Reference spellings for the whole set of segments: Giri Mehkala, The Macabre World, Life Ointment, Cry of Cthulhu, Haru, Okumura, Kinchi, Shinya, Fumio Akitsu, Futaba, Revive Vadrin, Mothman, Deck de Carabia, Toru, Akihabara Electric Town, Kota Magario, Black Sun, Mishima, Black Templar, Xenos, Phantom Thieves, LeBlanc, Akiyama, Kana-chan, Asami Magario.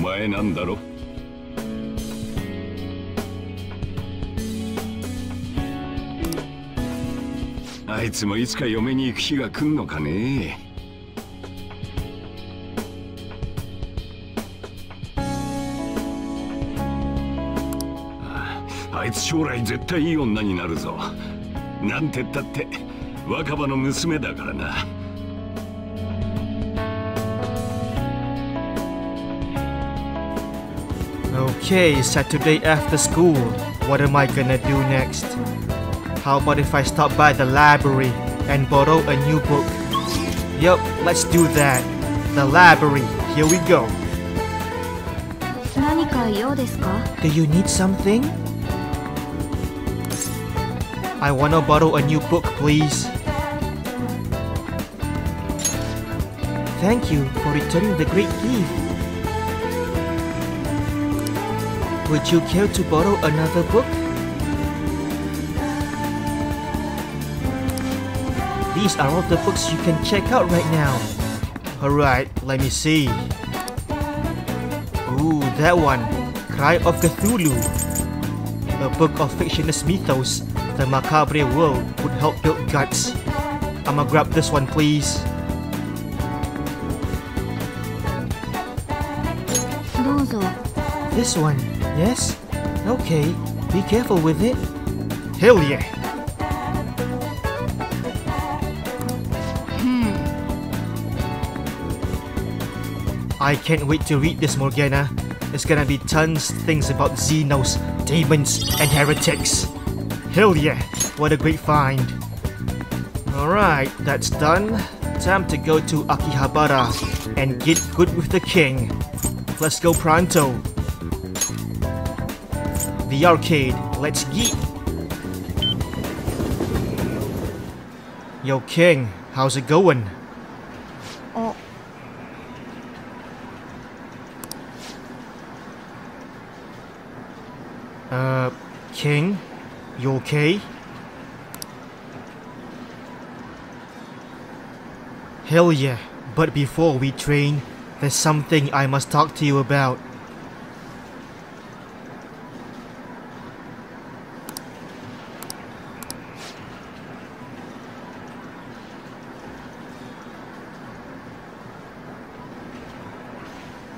前なんだろ? I too, it's got your many Kiga Kuno Kane. I sure I did tell you on Naninaruzo. Nante Tate, Wakaba no Musmeda Garana. Okay, Saturday after school. What am I gonna do next? How about if I stop by the library and borrow a new book? Yup, let's do that. The library, here we go. Do you need something? I wanna borrow a new book, please. Thank you for returning the great gift. Would you care to borrow another book? These are all the books you can check out right now. Alright, let me see. Ooh, that one. Cry of Cthulhu. A book of fictionless mythos. The Macabre World would help build guts. I'ma grab this one, please. This one, yes? Okay, be careful with it. Hell yeah! I can't wait to read this, Morgana. There's gonna be tons of things about Xenos, demons, and heretics. Hell yeah, what a great find. Alright, that's done. Time to go to Akihabara and get good with the king. Let's go pronto. The arcade, let's geek. Yo king, how's it going? King, you okay? Hell yeah, but before we train, there's something I must talk to you about.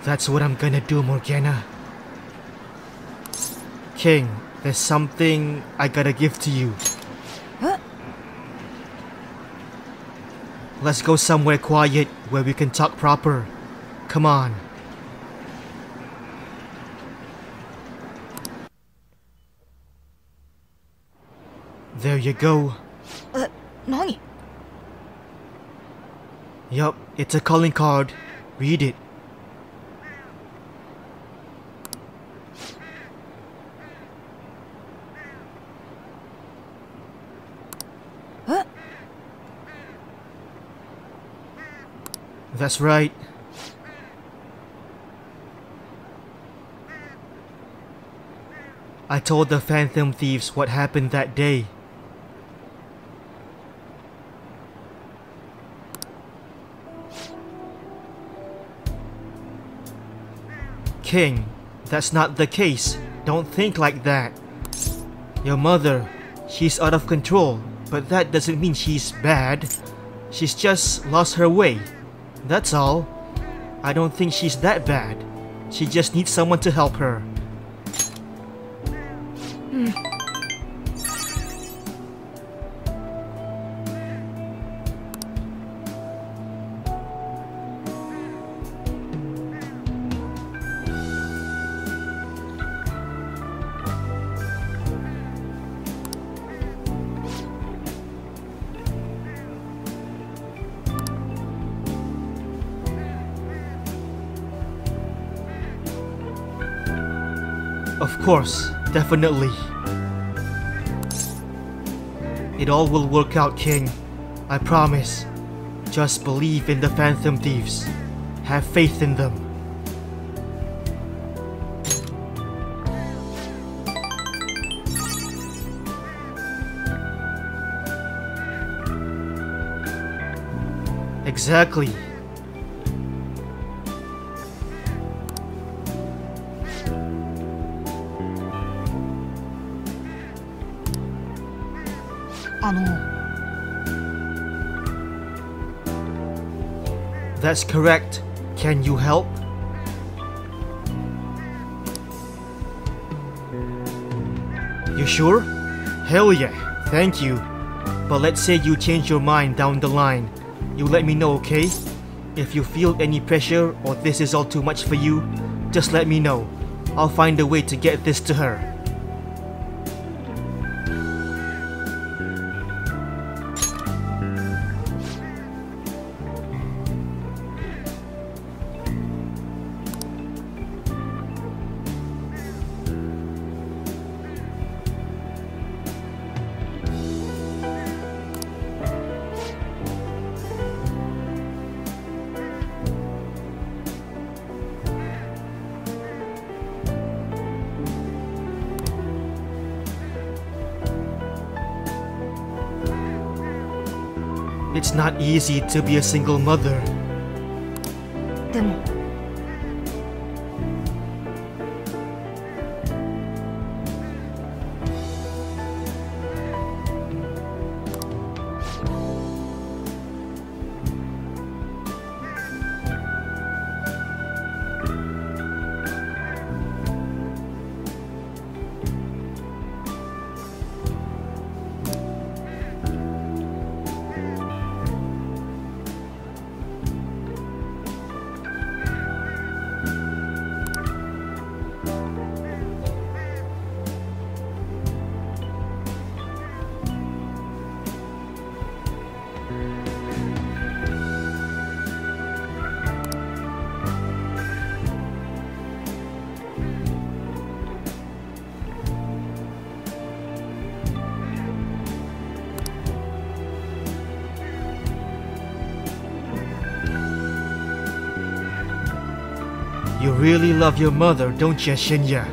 That's what I'm gonna do, Morgana. King, there's something I gotta give to you. Huh? Let's go somewhere quiet where we can talk proper. Come on. There you go. Nani? Yup, it's a calling card. Read it. That's right. I told the Phantom Thieves what happened that day. King, that's not the case. Don't think like that. Your mother, she's out of control, but that doesn't mean she's bad. She's just lost her way. That's all. I don't think she's that bad. She just needs someone to help her. Of course, definitely. It all will work out, King. I promise. Just believe in the Phantom Thieves. Have faith in them. Exactly. That's correct. Can you help? You sure? Hell yeah, thank you. But let's say you change your mind down the line. You let me know, okay? If you feel any pressure or this is all too much for you, just let me know. I'll find a way to get this to her. It's not easy to be a single mother. You really love your mother, don't you, Shinya?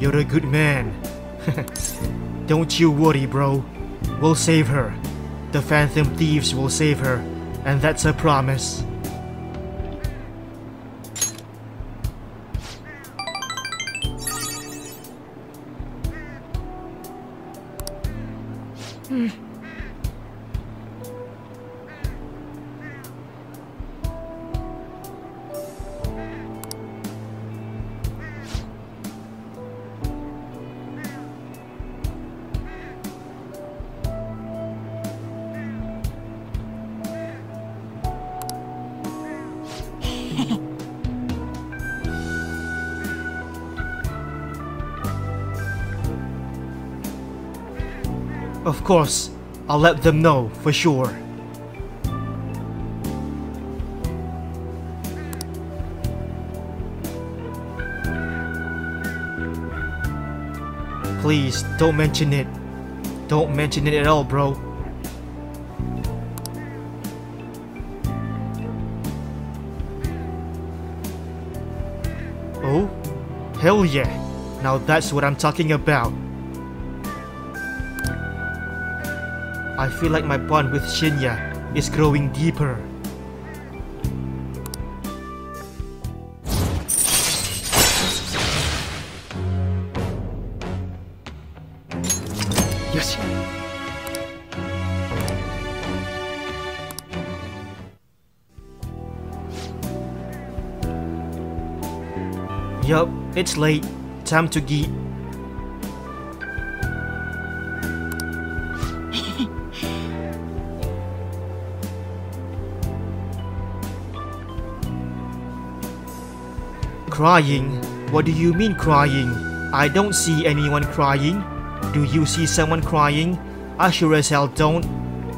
You're a good man. Don't you worry, bro. We'll save her. The Phantom Thieves will save her, and that's a promise. Of course, I'll let them know for sure. Please, don't mention it. Don't mention it at all, bro. Oh? Hell yeah! Now that's what I'm talking about. I feel like my bond with Shinya is growing deeper. Yes. Yup, it's late. Time to eat. Crying? What do you mean crying? I don't see anyone crying. Do you see someone crying? I sure as hell don't.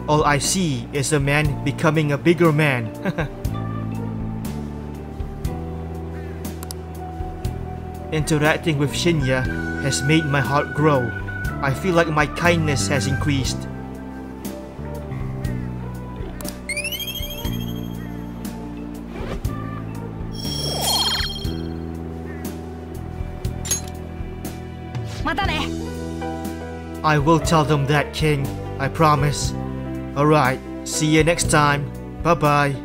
All I see is a man becoming a bigger man. Interacting with Shinya has made my heart grow. I feel like my kindness has increased. I will tell them that, King. I promise. Alright, see you next time. Bye-bye.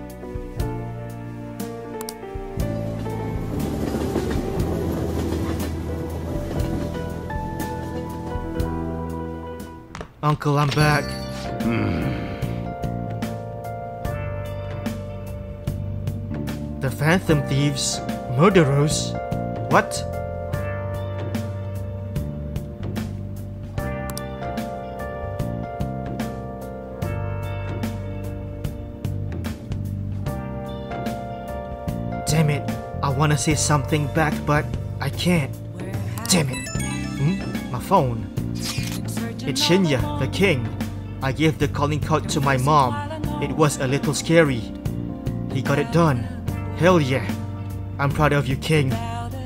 Uncle, I'm back. The Phantom Thieves? Murderers? What? Damn it, I want to say something back, but I can't. Damn it. My phone. It's Shinya, the king. I gave the calling card to my mom. It was a little scary. He got it done. Hell yeah. I'm proud of you, king.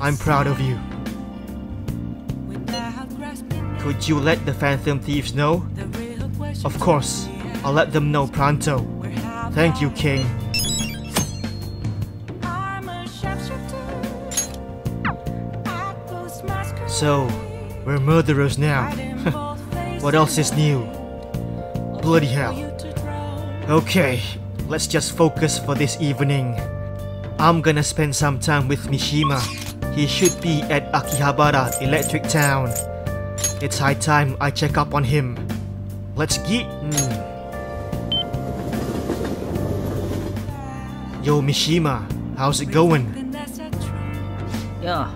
I'm proud of you. Could you let the Phantom Thieves know? Of course. I'll let them know pronto. Thank you, king. So, we're murderers now. What else is new? Bloody hell. Okay, let's just focus for this evening. I'm gonna spend some time with Mishima. He should be at Akihabara Electric Town. It's high time I check up on him. Let's get. Yo Mishima, how's it going? Yeah.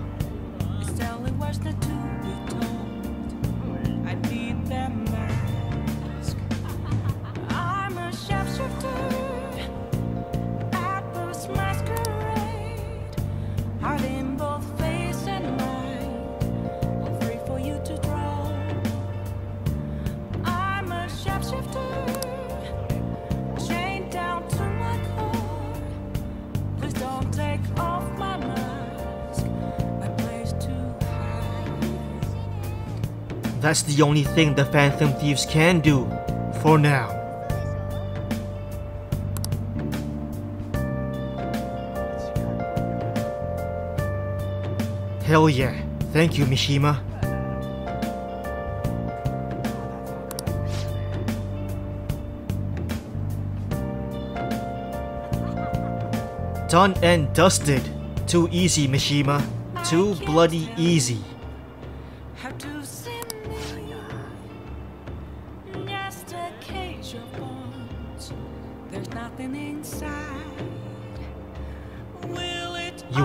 That's the only thing the Phantom Thieves can do, for now. Hell yeah, thank you Mishima. Done and dusted. Too easy Mishima, too bloody easy.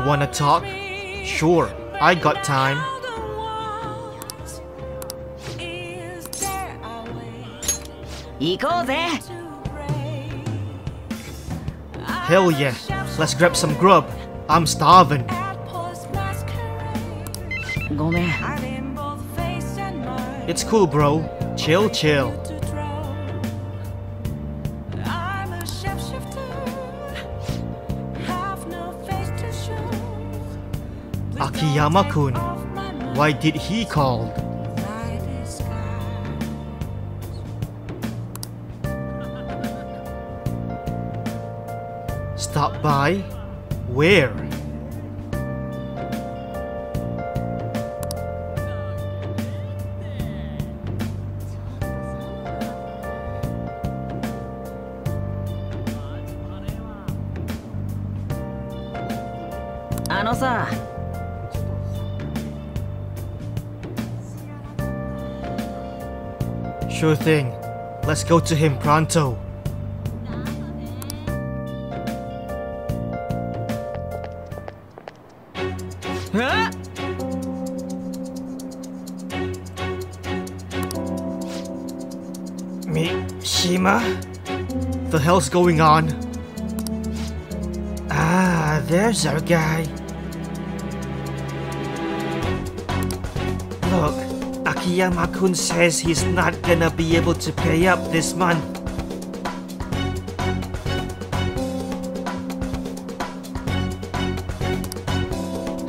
Wanna talk? Sure, I got time. Hell yeah, let's grab some grub. I'm starving. It's cool, bro. Chill, chill. Akiyama-kun, why did he call? Stop by? Where? Sure thing. Let's go to him pronto. Huh? Mishima? The hell's going on? Ah, there's our guy. Look. Akiyama-kun says he's not gonna be able to pay up this month.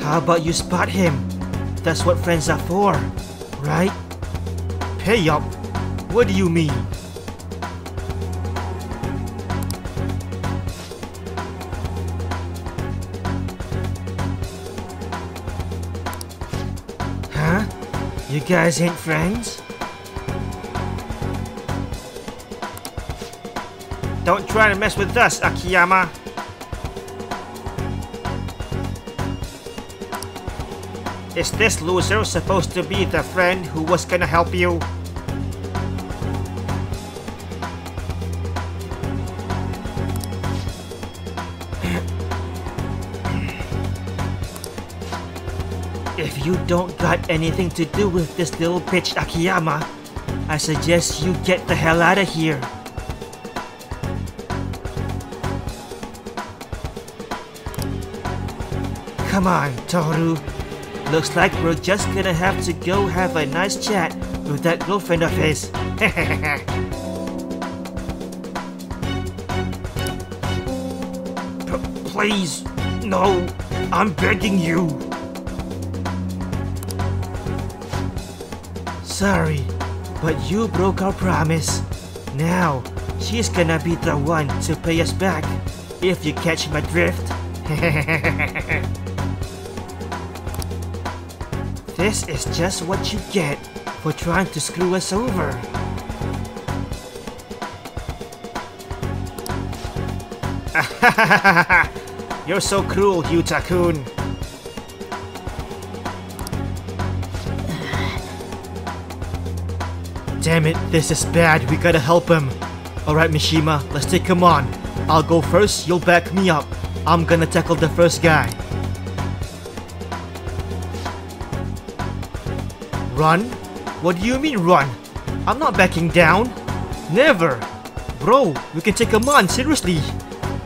How about you spot him? That's what friends are for, right? Pay up? What do you mean? You guys ain't friends? Don't try to mess with us, Akiyama! Is this loser supposed to be the friend who was gonna help you? If you don't got anything to do with this little bitch Akiyama, I suggest you get the hell out of here. Come on, Toru. Looks like we're just gonna have to go have a nice chat with that girlfriend of his. Please, no, I'm begging you. Sorry, but you broke our promise. Now, she's gonna be the one to pay us back, if you catch my drift. This is just what you get for trying to screw us over. You're so cruel, Yuta-kun. Damn it, this is bad. We gotta help him. Alright, Mishima, let's take him on. I'll go first, you'll back me up. I'm gonna tackle the first guy. Run? What do you mean run? I'm not backing down. Never. Bro, we can take him on, seriously.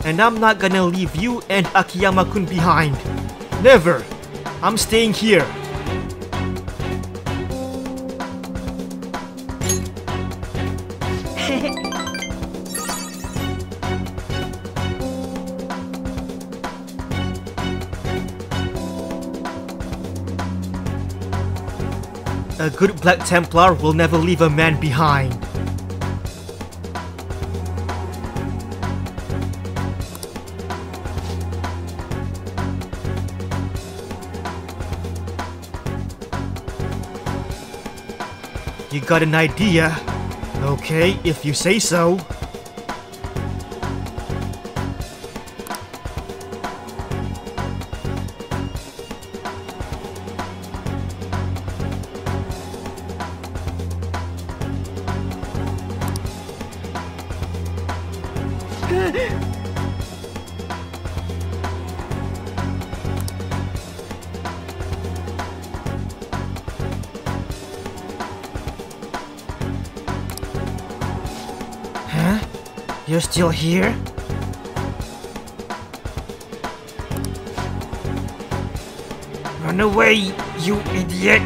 And I'm not gonna leave you and Akiyama-kun behind. Never. I'm staying here. A good Black Templar will never leave a man behind. You got an idea? Okay, if you say so. You're still here? Run away, you idiot!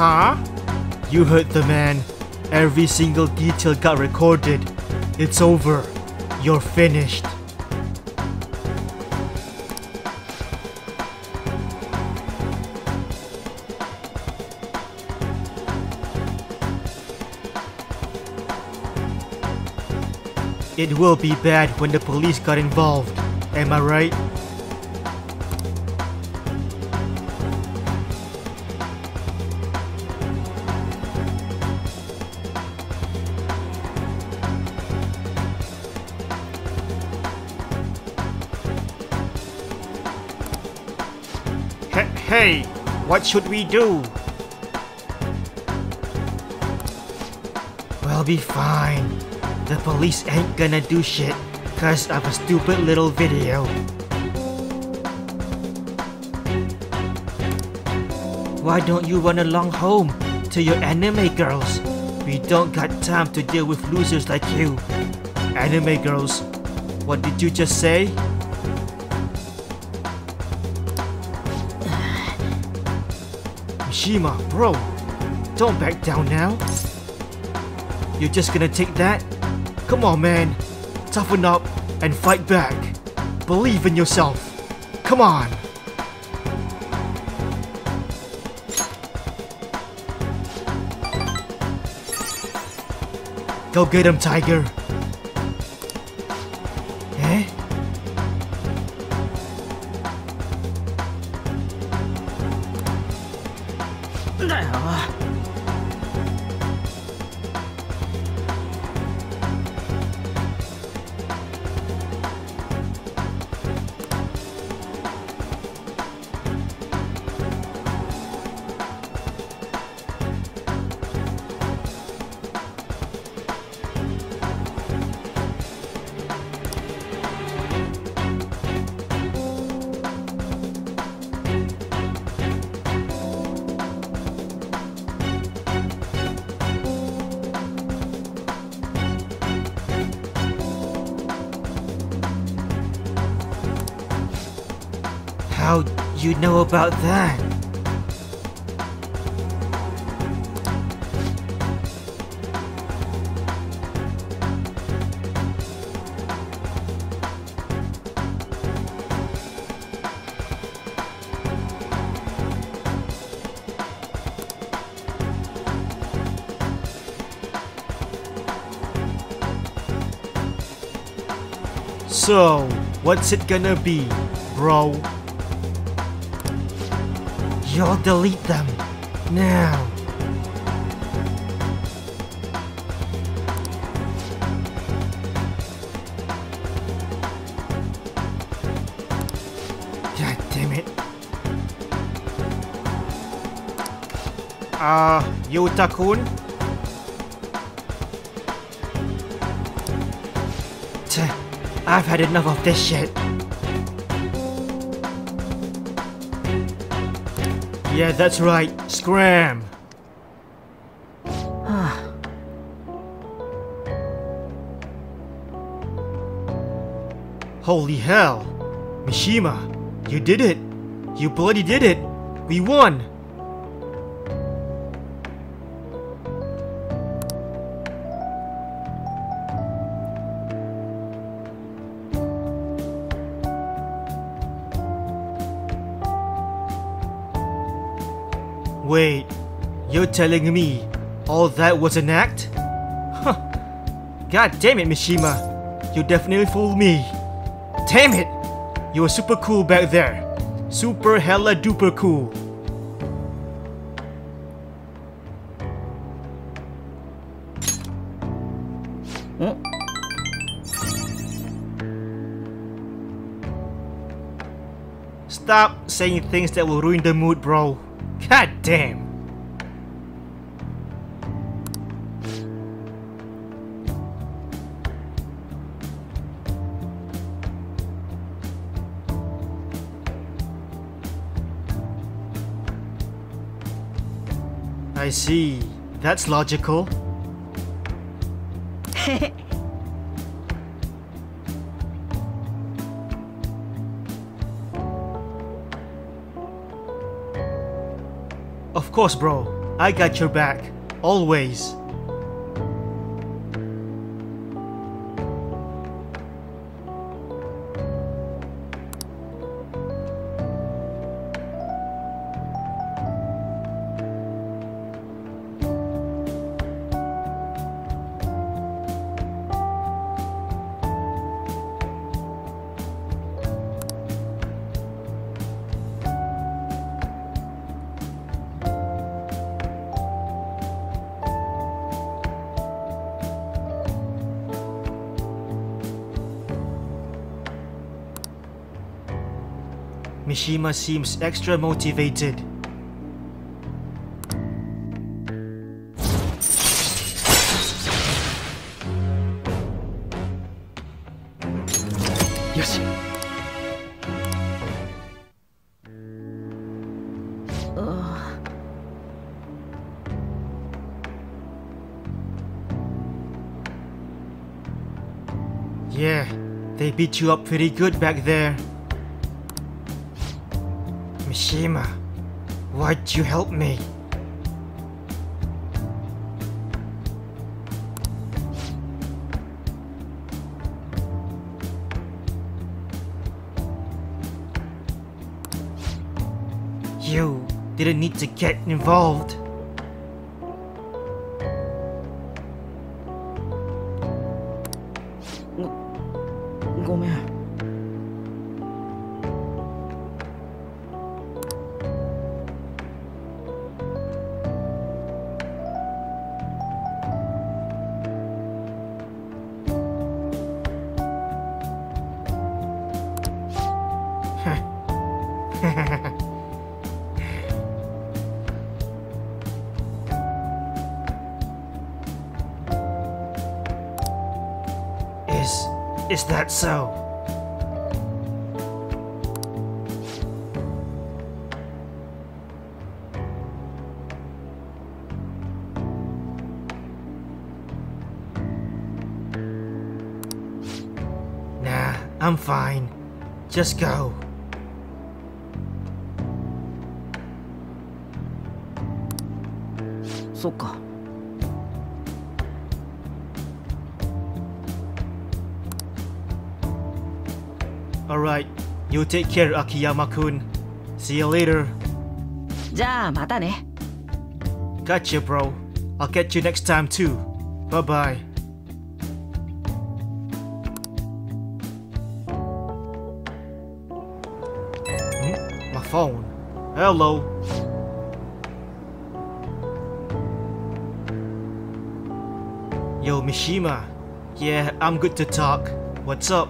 Huh? You heard the man. Every single detail got recorded. It's over. You're finished. It will be bad when the police got involved. Am I right? Hey, what should we do? We'll be fine. The police ain't gonna do shit cause of a stupid little video. Why don't you run along home to your anime girls? We don't got time to deal with losers like you. Anime girls, what did you just say? Mishima, bro, don't back down now. You're just gonna take that? Come on, man. Toughen up and fight back. Believe in yourself. Come on. Go get him, Tiger. How'd you know about that? So, what's it gonna be, bro? You'll delete them now. God damn it. Yuta-kun? I've had enough of this shit. Yeah, that's right. Scram. Holy hell. Mishima, you did it. You bloody did it. We won. Wait, you're telling me all that was an act? Huh. God damn it, Mishima. You definitely fooled me. Damn it! You were super cool back there. Super hella duper cool. Stop saying things that will ruin the mood, bro. God damn! I see. That's logical. Of course, bro. I got your back. Always. Mishima seems extra motivated. Yes. Yeah, they beat you up pretty good back there. Mishima, why'd you help me? You didn't need to get involved. Is that so? Nah, I'm fine. Just go. そうか。Alright, you take care, Akiyama-kun. See you later. じゃあまたね。Gotcha, bro. I'll catch you next time too. Bye bye. My phone. Hello. Yo, Mishima. Yeah, I'm good to talk. What's up?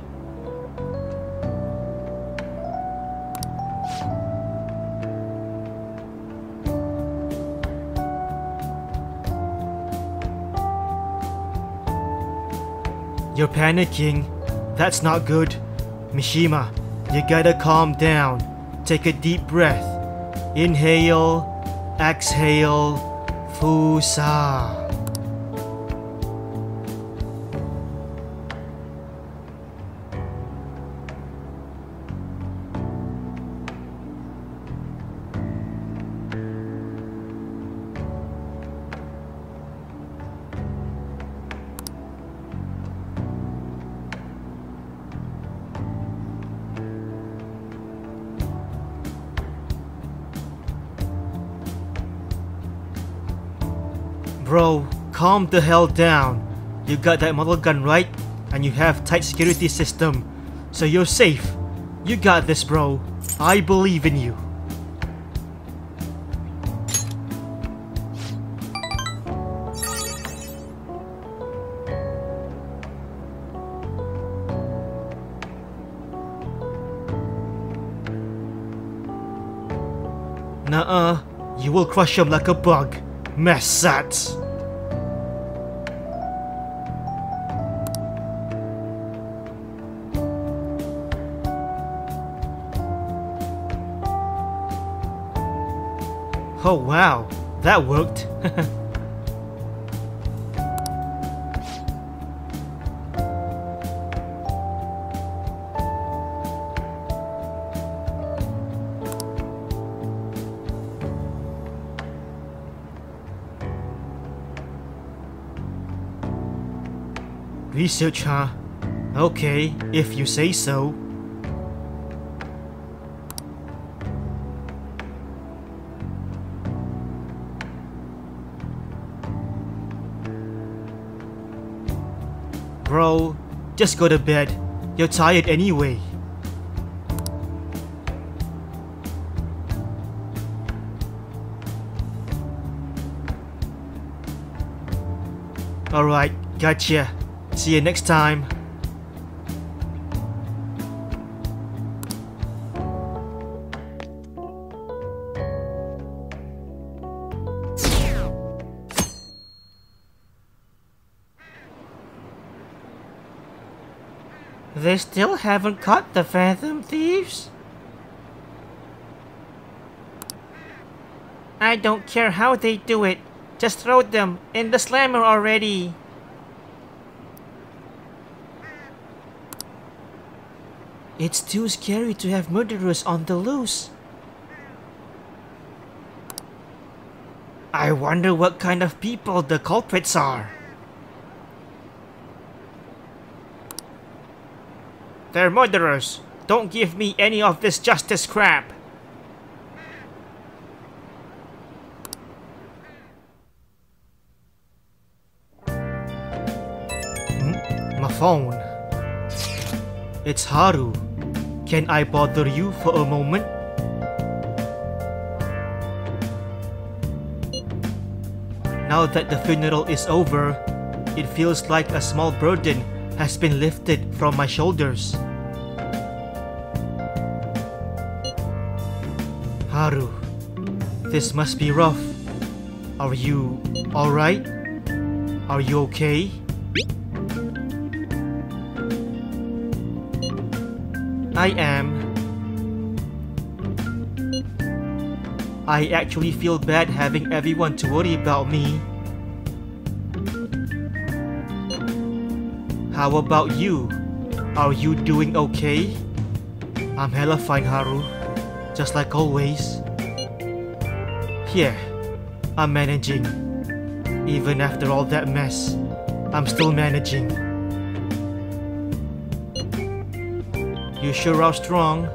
You're panicking. That's not good. Mishima, you gotta calm down. Take a deep breath. Inhale, exhale, fusa. Bro, calm the hell down. You got that model gun, right? And you have tight security system, so you're safe. You got this, bro. I believe in you. Nuh-uh, you will crush him like a bug. Mess that. Oh wow, that worked. Research, huh? Okay, if you say so. Bro, just go to bed. You're tired anyway. Alright, gotcha. See you next time. They still haven't caught the Phantom Thieves? I don't care how they do it. Just throw them in the slammer already. It's too scary to have murderers on the loose. I wonder what kind of people the culprits are. They're murderers. Don't give me any of this justice crap. My phone. It's Haru. Can I bother you for a moment? Now that the funeral is over, it feels like a small burden has been lifted from my shoulders. Haru, this must be rough. Are you alright? Are you okay? I am. I actually feel bad having everyone to worry about me. How about you? Are you doing okay? I'm hella fine, Haru. Just like always. Yeah, I'm managing. Even after all that mess, I'm still managing. You sure are strong.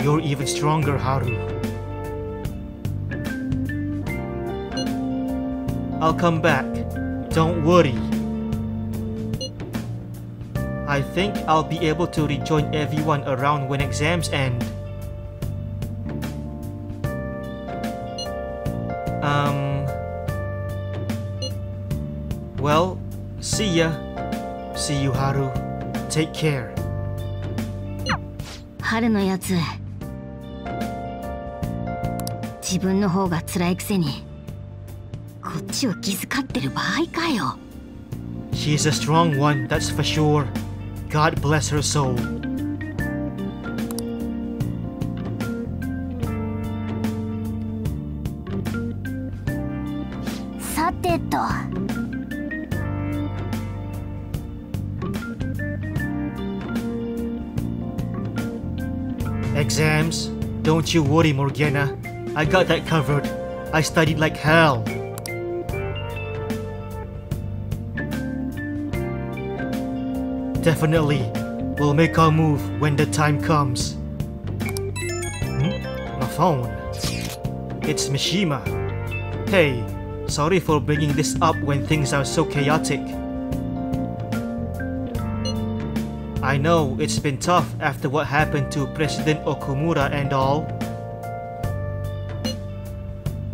You're even stronger, Haru. I'll come back. Don't worry. I think I'll be able to rejoin everyone around when exams end. Well, see ya. See you, Haru. Take care. Haru no yatsu. 自分の方が辛いくせに、こっちを気遣ってる場合かよ。 She's a strong one, that's for sure. God bless her soul. Exams? Don't you worry, Morgana. I got that covered. I studied like hell. Definitely. We'll make our move when the time comes. My phone. It's Mishima. Hey, sorry for bringing this up when things are so chaotic. I know it's been tough after what happened to President Okumura and all.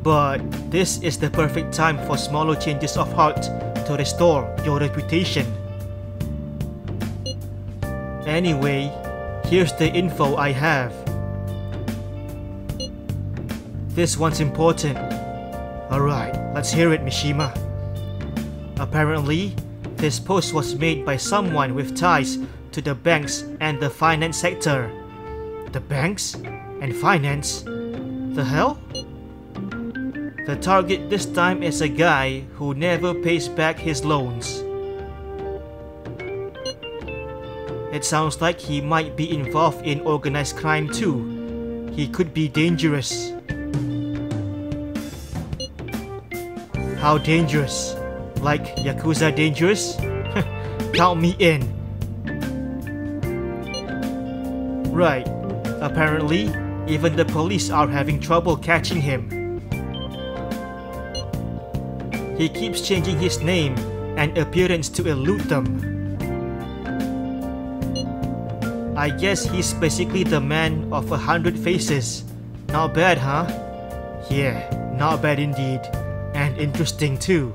But this is the perfect time for smaller changes of heart to restore your reputation. Anyway, here's the info I have. This one's important. Alright, let's hear it, Mishima. Apparently, this post was made by someone with ties to the banks and the finance sector. The banks? And finance? The hell? The target this time is a guy who never pays back his loans. It sounds like he might be involved in organized crime too. He could be dangerous. How dangerous? Like Yakuza dangerous? Count me in. Right. Apparently, even the police are having trouble catching him. He keeps changing his name and appearance to elude them. I guess he's basically the man of 100 faces. Not bad, huh? Yeah, not bad indeed. And interesting too.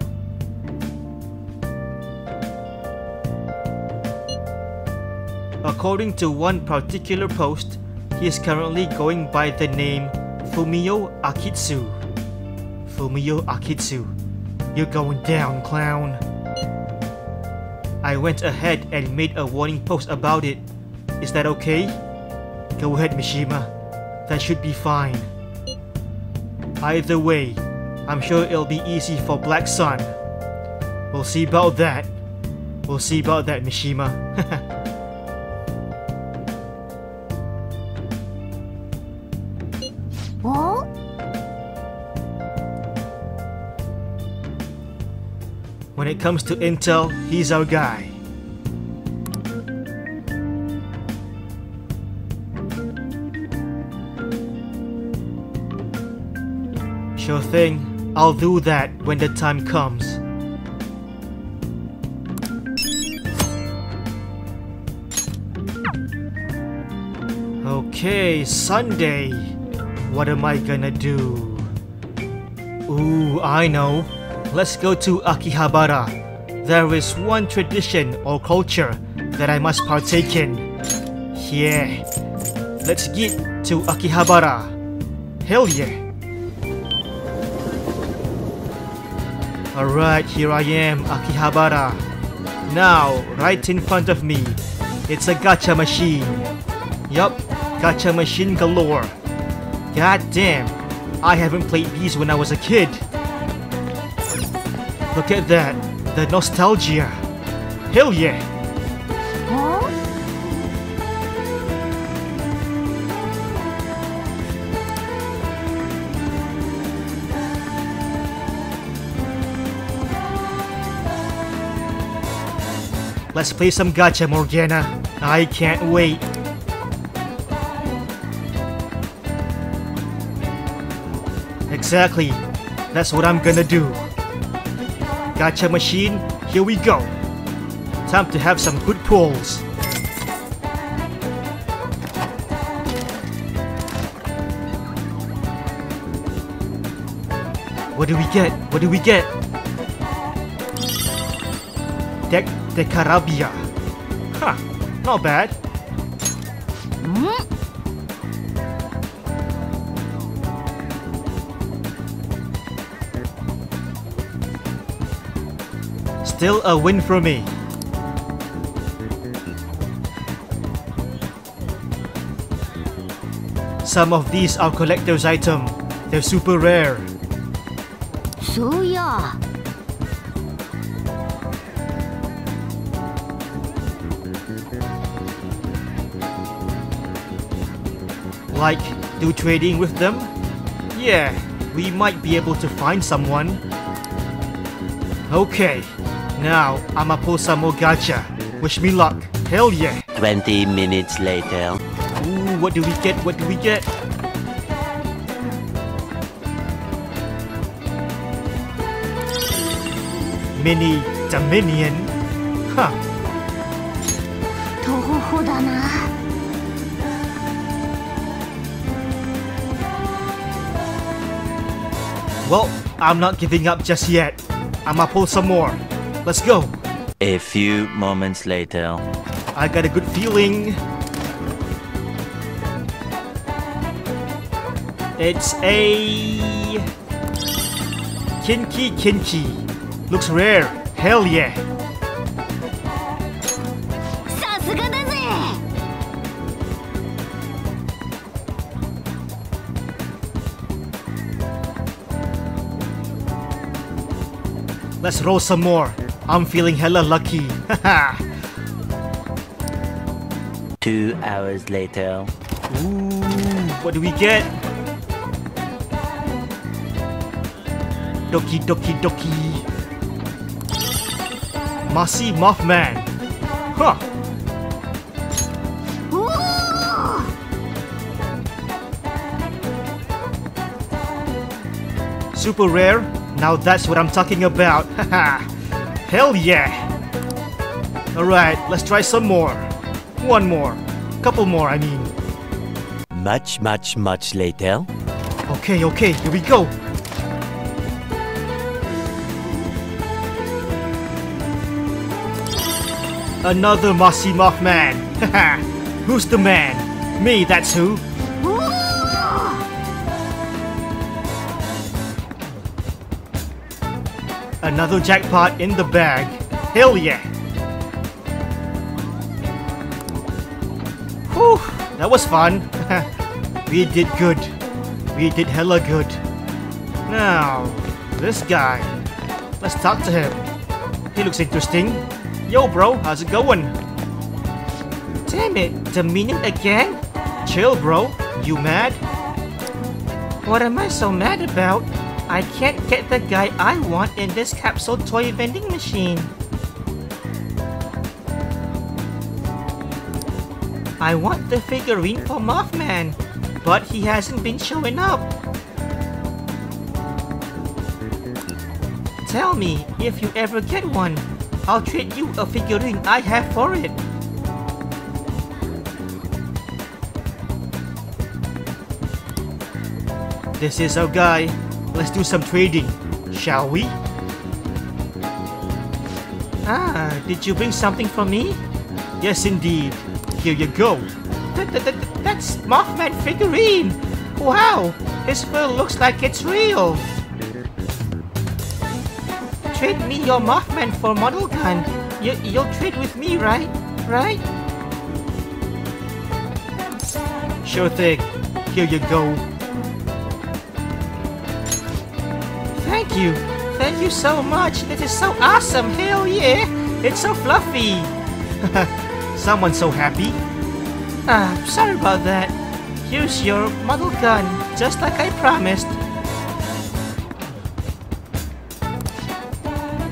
According to one particular post, he is currently going by the name Fumio Akitsu. Fumio Akitsu. You're going down, clown. I went ahead and made a warning post about it. Is that okay? Go ahead, Mishima. That should be fine. Either way, I'm sure it'll be easy for Black Sun. We'll see about that. We'll see about that, Mishima. What? When it comes to intel, he's our guy. Sure thing. I'll do that when the time comes. Okay, Sunday. What am I gonna do? Ooh, I know. Let's go to Akihabara. There is one tradition or culture that I must partake in. Yeah. Let's get to Akihabara. Hell yeah. Alright, here I am, Akihabara. Now, right in front of me, it's a gacha machine. Yup, gacha machine galore. God damn, I haven't played these when I was a kid. Look at that, the nostalgia. Hell yeah! Let's play some gacha, Morgana. I can't wait. Exactly. That's what I'm gonna do. Gacha machine, here we go. Time to have some good pulls. What do we get? What do we get? Deck de Carabia. Huh, not bad. Still a win for me. Some of these are collector's items. They're super rare. So yeah. Like, do trading with them? Yeah, we might be able to find someone. Okay, now I'ma pull some more gacha. Wish me luck. Hell yeah. 20 minutes later. Ooh, what do we get? What do we get? Mini Dominion? Huh. Well, I'm not giving up just yet. I'ma pull some more. Let's go. A few moments later. I got a good feeling. It's a... Kinchi. Looks rare. Hell yeah. Let's roll some more. I'm feeling hella lucky. Haha. 2 hours later. Ooh, what do we get? Doki doki doki. Mossy Mothman. Huh. Super rare? Now that's what I'm talking about. Haha. Hell yeah. Alright, let's try some more. One more. Couple more, I mean. Much later. Okay, here we go. Another mossy Mothman. Haha. Who's the man? Me, that's who. Another jackpot in the bag. Hell yeah. Whew, that was fun. We did good. We did hella good. Now, this guy. Let's talk to him. He looks interesting. Yo bro, how's it going? Damn it, Dominion again? Chill bro, you mad? What am I so mad about? I can't get the guy I want in this capsule toy vending machine. I want the figurine for Mothman, but he hasn't been showing up. Tell me, if you ever get one, I'll trade you a figurine I have for it. This is our guy. Let's do some trading, shall we? Ah, did you bring something for me? Yes indeed. Here you go. That's Mothman figurine! Wow! His fur looks like it's real! Trade me your Mothman for model gun. You'll trade with me, right? Right? Sure thing. Here you go. Thank you. Thank you so much. This is so awesome. Hell yeah. It's so fluffy. Someone's so happy. Ah, sorry about that. Here's your model gun, just like I promised.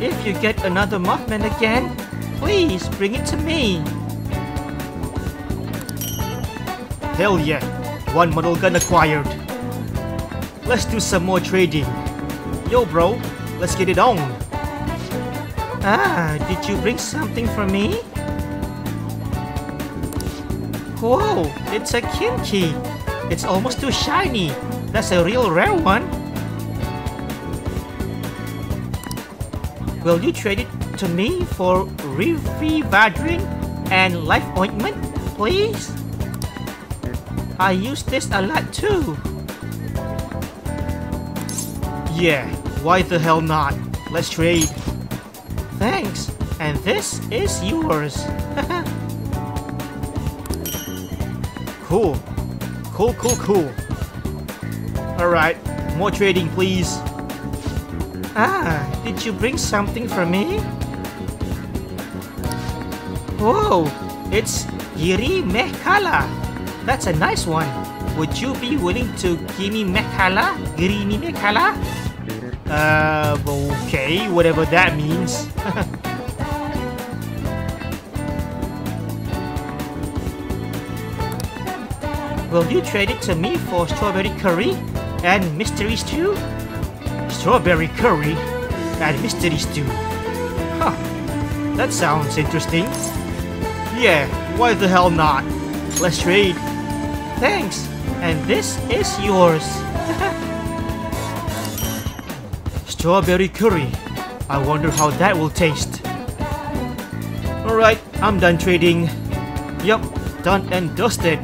If you get another Mothman again, Please, bring it to me. Hell yeah, one model gun acquired. Let's do some more trading. Yo bro, let's get it on. Ah, did you bring something for me? Whoa, it's a Kinchi. It's almost too shiny. That's a real rare one. Will you trade it to me for Revive Vadrin and Life Ointment, please? I use this a lot too. Yeah, why the hell not? Let's trade. Thanks, and this is yours. Cool. Cool, cool, cool. Alright, more trading, please. Ah, did you bring something for me? Whoa, it's Giri Mehkala. That's a nice one. Would you be willing to give me Mehkala? Giri Mehkala? Okay, whatever that means. Will you trade it to me for strawberry curry and mystery stew? Strawberry curry and mystery stew. Huh, that sounds interesting. Yeah, why the hell not? Let's trade. Thanks, and this is yours. Strawberry curry. I wonder how that will taste. Alright, I'm done trading. Yup, done and dusted.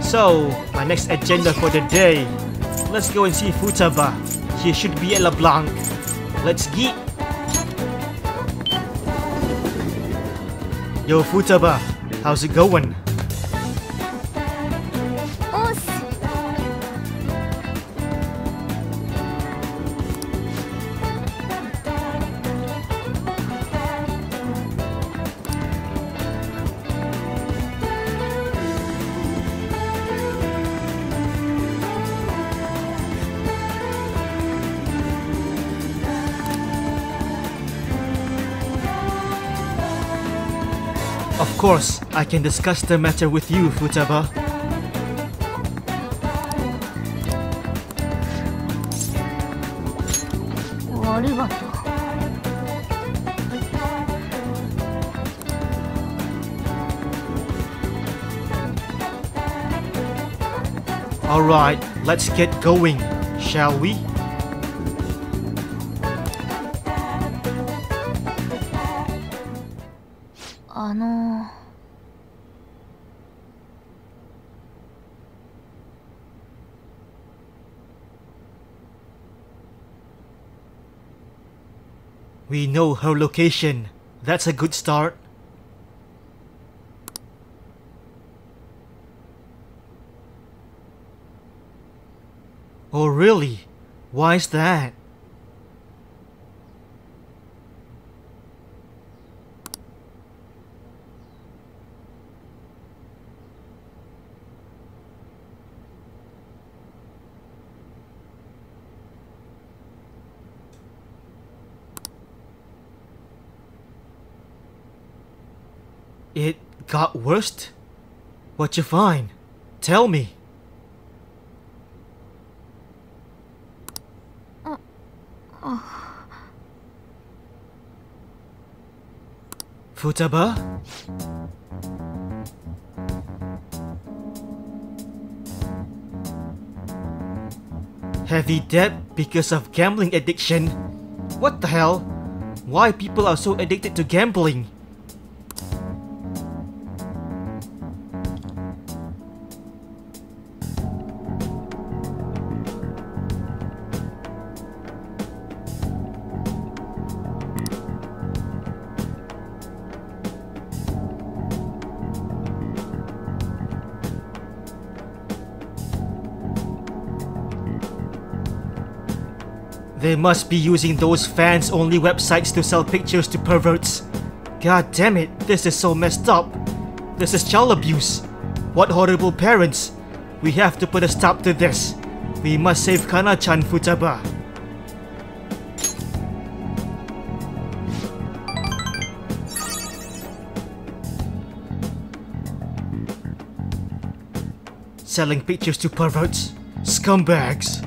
So, my next agenda for the day. Let's go and see Futaba. He should be at LeBlanc. Let's geek. Yo Futaba, how's it going? Of course, I can discuss the matter with you, Futaba. Alright, let's get going, shall we? We know her location. That's a good start. Oh really? Why is that? It got worse? What you find? Tell me. Futaba? Heavy debt because of gambling addiction? What the hell? Why people are so addicted to gambling? They must be using those fans-only websites to sell pictures to perverts. God damn it, this is so messed up. This is child abuse. What horrible parents. We have to put a stop to this. We must save Kana-chan, Futaba. selling pictures to perverts, scumbags.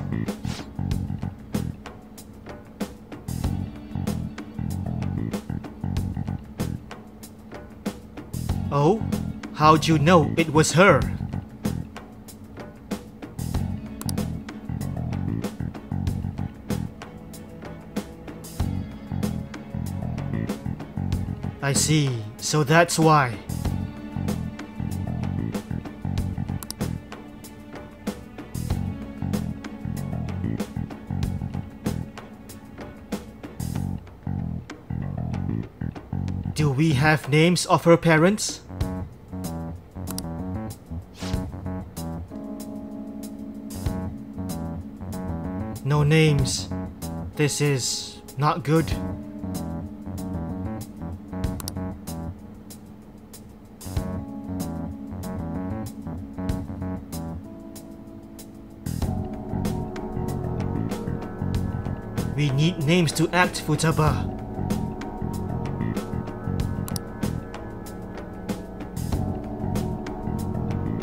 Oh, how'd you know it was her? I see, so that's why. Do we have names of her parents? No names. This is not good. We need names to act, Futaba.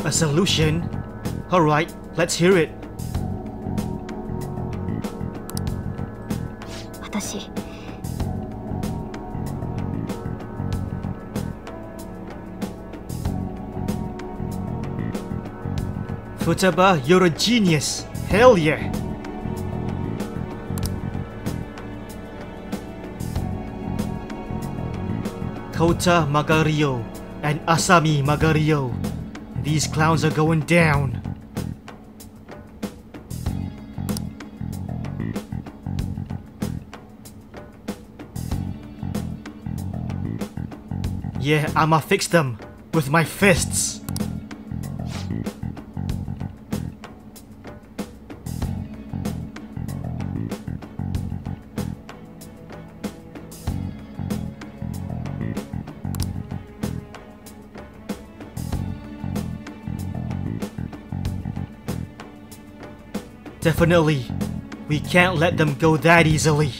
A solution? Alright, let's hear it. Futaba, you're a genius! Hell yeah! Kota Magario and Asami Magario. These clowns are going down. Yeah, I'ma fix them with my fists. Definitely, we can't let them go that easily.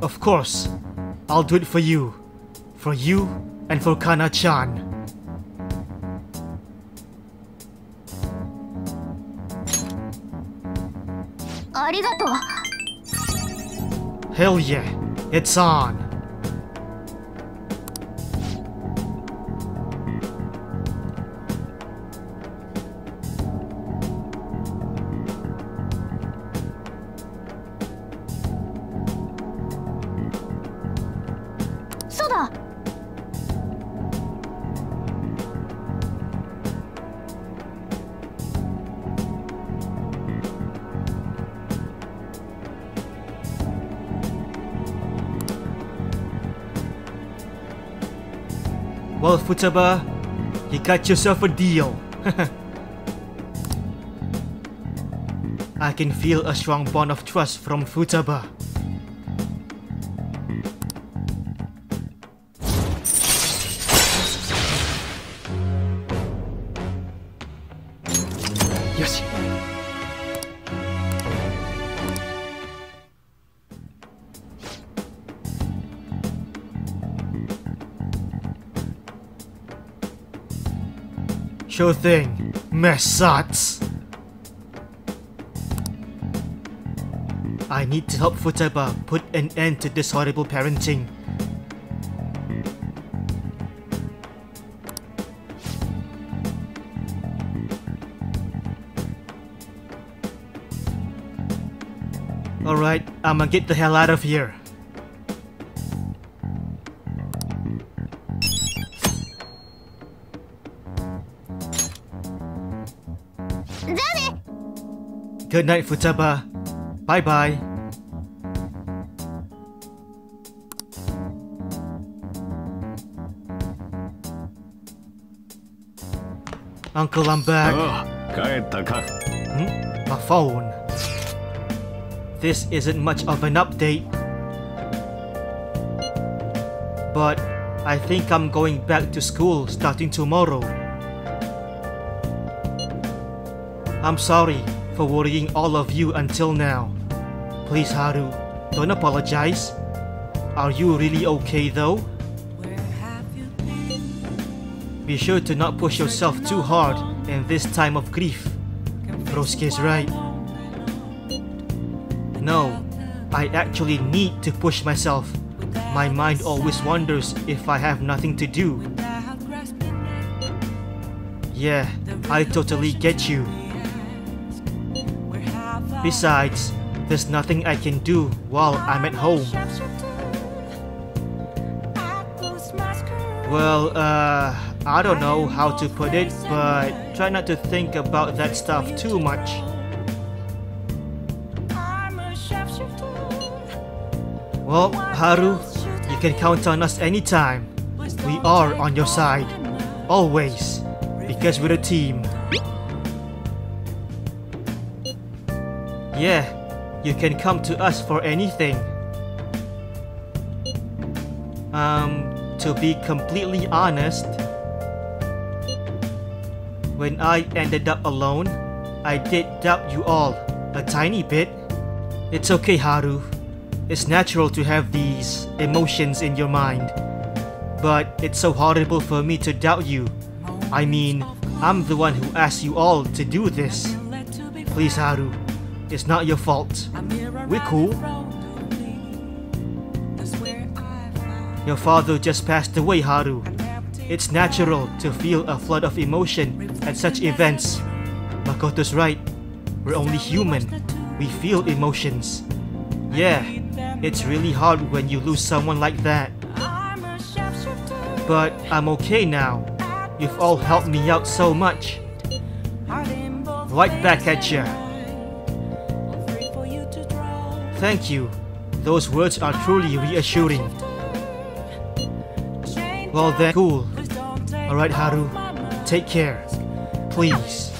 Of course, I'll do it for you and for Kana-chan. Hell yeah, it's on. Soda. Well, Futaba, you got yourself a deal. I can feel a strong bond of trust from Futaba. Yes. Sure thing, Messats. I need to help Futaba put an end to this horrible parenting. Alright, I'ma get the hell out of here. Good night, Futaba. Bye-bye. Uncle, I'm back. My phone. This isn't much of an update. But I think I'm going back to school starting tomorrow. I'm sorry, for worrying all of you until now. Please, Haru, don't apologize. Are you really okay though? Be sure to not push yourself too hard in this time of grief. Rosuke's right. No, I actually need to push myself. My mind always wonders if I have nothing to do. Yeah, I totally get you. Besides, there's nothing I can do while I'm at home. Well, I don't know how to put it, but try not to think about that stuff too much. Well, Haru, you can count on us anytime. We are on your side, always, because we're a team. Yeah, you can come to us for anything. To be completely honest, when I ended up alone, I did doubt you all, a tiny bit. It's okay, Haru. It's natural to have these emotions in your mind. But it's so horrible for me to doubt you. I mean, I'm the one who asked you all to do this. Please, Haru. It's not your fault. We're cool. Your father just passed away, Haru. It's natural to feel a flood of emotion at such events. Makoto's right. We're only human. We feel emotions. Yeah, it's really hard when you lose someone like that. But I'm okay now. You've all helped me out so much. Right back at ya. Thank you. Those words are truly reassuring. Well then, cool. Alright, Haru. Take care. Please.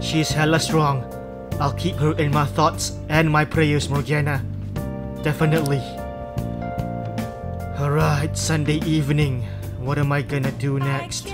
She's hella strong. I'll keep her in my thoughts and my prayers, Morgana. Definitely. Alright, Sunday evening. What am I gonna do next?